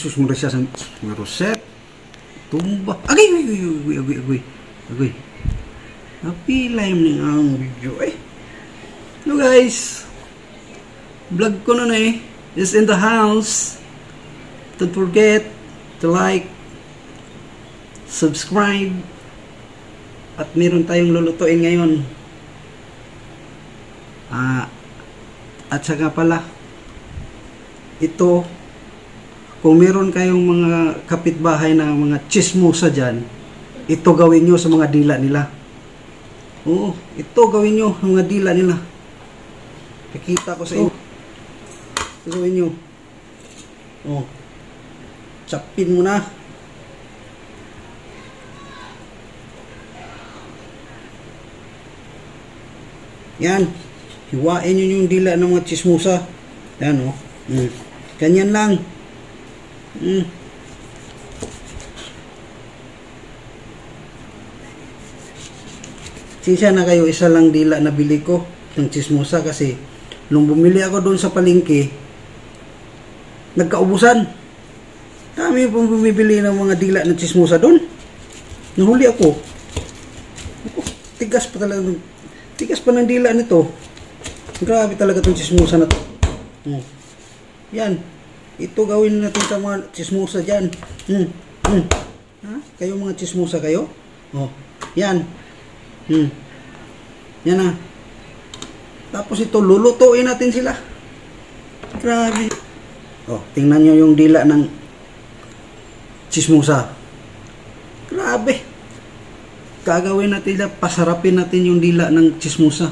Isusmura siya sa mga rosette. Tumba. Agay. Napilay mo nga ang video eh. Hello guys. Vlog Kunoni is in the house. Don't forget to like, subscribe. At meron tayong lulutuin ngayon. At saka pala, ito, kung meron kayong mga kapitbahay na mga chismosa dyan, ito gawin nyo sa mga dila nila. Oo, ito gawin nyo sa mga dila nila. Nakita ko sa inyo. Ito gawin nyo. Oo. Chapin mo na. Yan. Hiwain nyo yung dila ng mga chismosa. Yan o. Oh. Ganyan lang. Sinsya na kayo, isa lang dila na bili ko ng chismosa kasi nung bumili ako doon sa palengke, nagkaubusan. Dami pong bumibili ng mga dila na chismosa doon. Nahuli ako. Tigas pa talaga. Tigas pa ng dila nito. Grabe talaga itong chismosa na ito. Yan. Ito gawin natin sa mga chismosa dyan. Ha? Kayo mga chismosa kayo? Oh. Yan. Yan na. Tapos ito, lulutuin natin sila. Grabe. Oh, tingnan nyo yung dila ng chismosa. Grabe. Kagawin natin, pasarapin natin yung dila ng chismosa.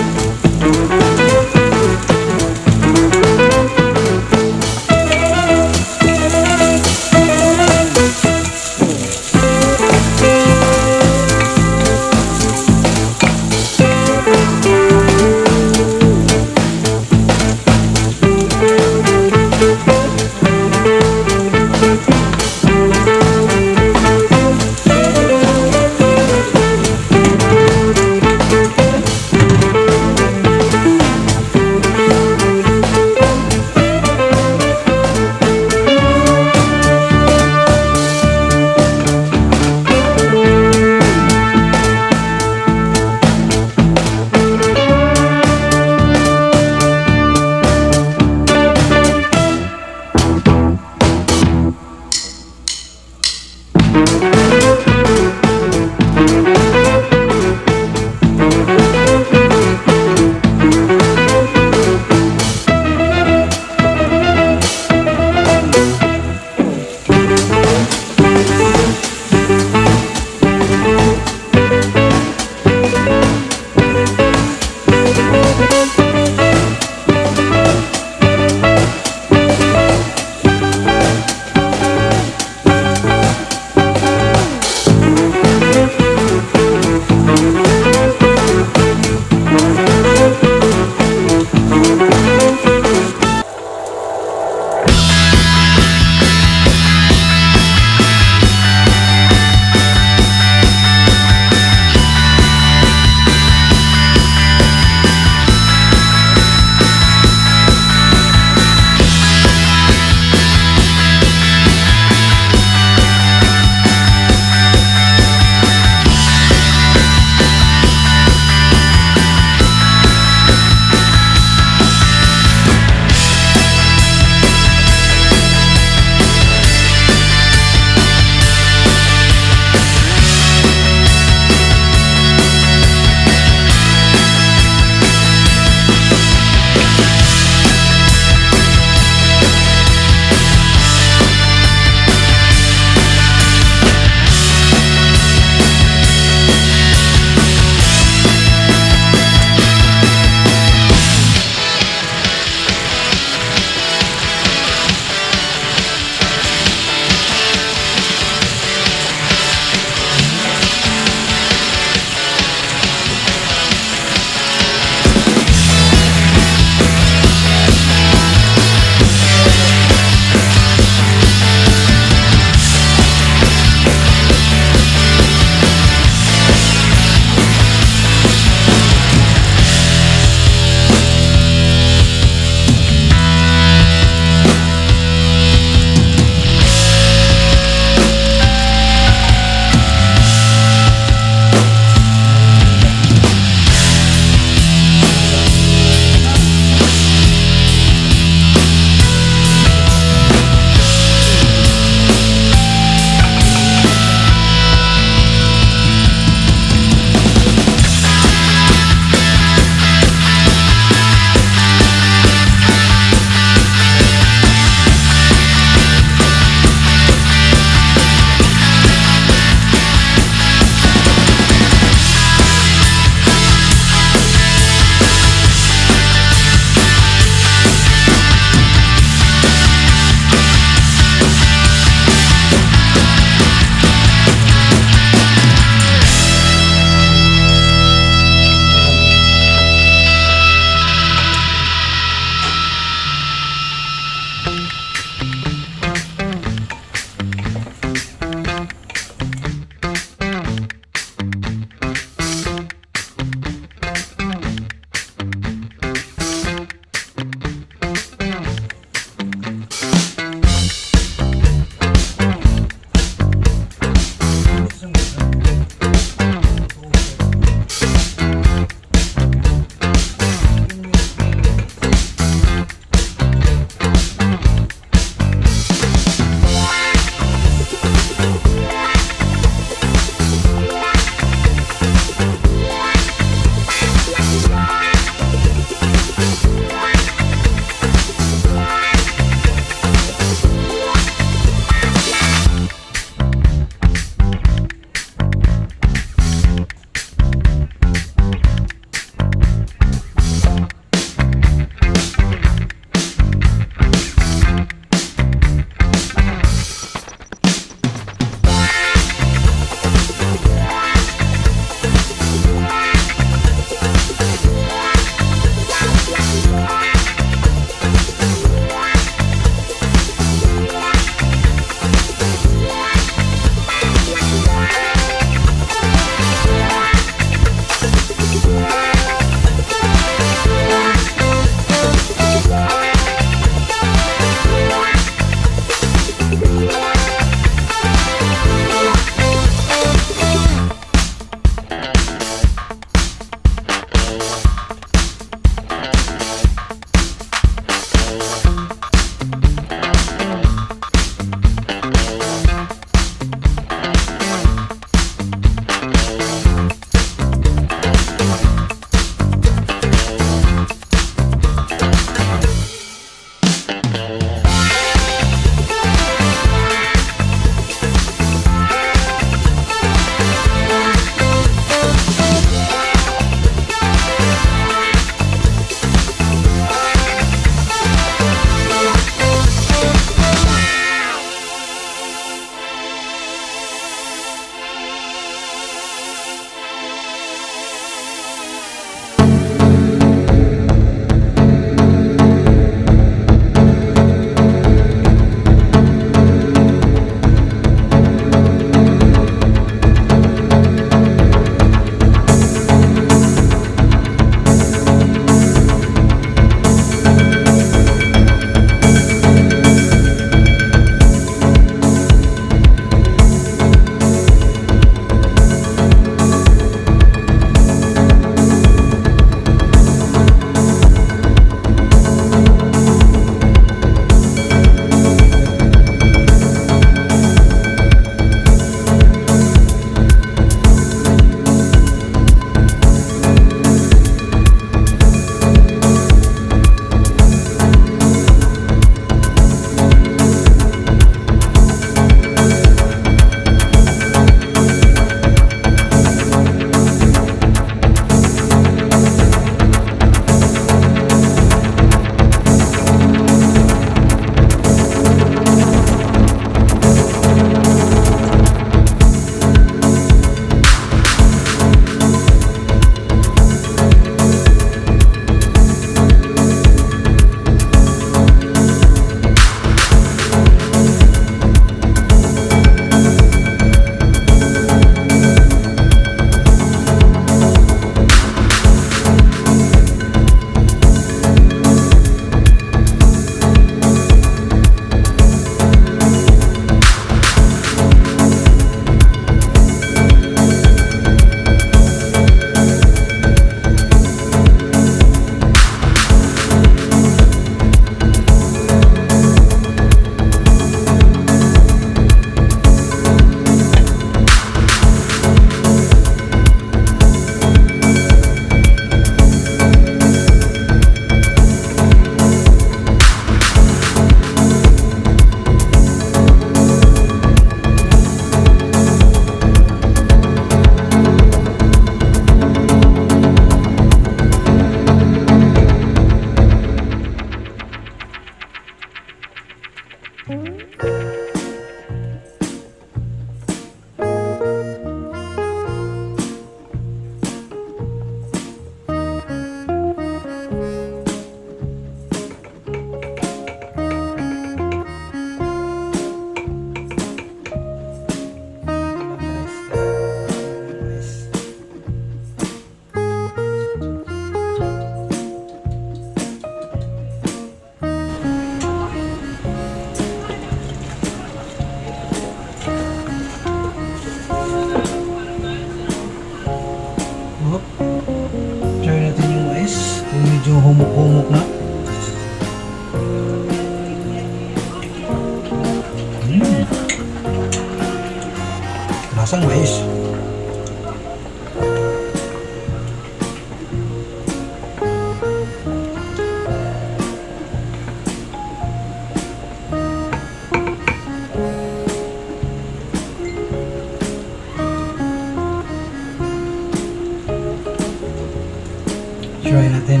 Try natin.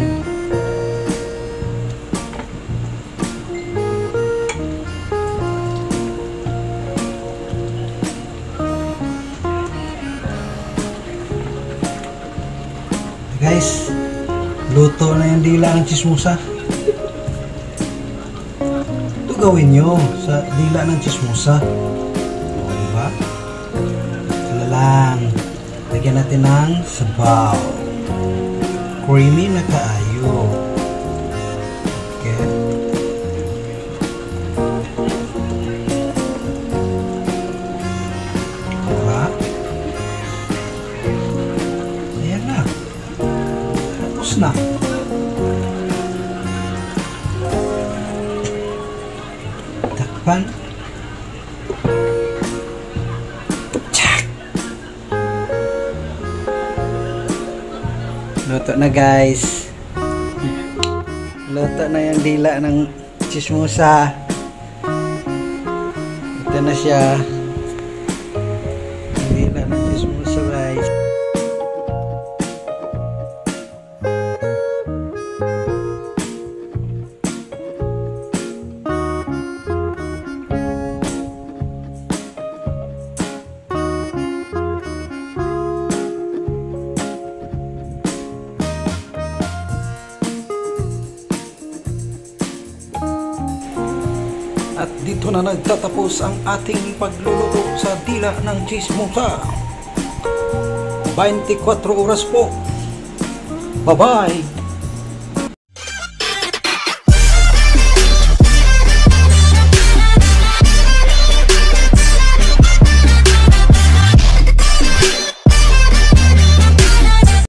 Guys, luto na yung dila ng chismosa. Ito gawin nyo sa dila ng chismosa. O, diba? Ito lang. Lagyan natin ng sabaw. Creamy na kaayo. Okay. Diba? Ayan na. Tapos na. Takpan. Luto na guys. Luto na yung dila ng chismosa. Ito na siya. Dila ng chismosa guys. At dito na nagtatapos ang ating pagluluto sa dila ng chismosa. 24 oras po. Bye-bye!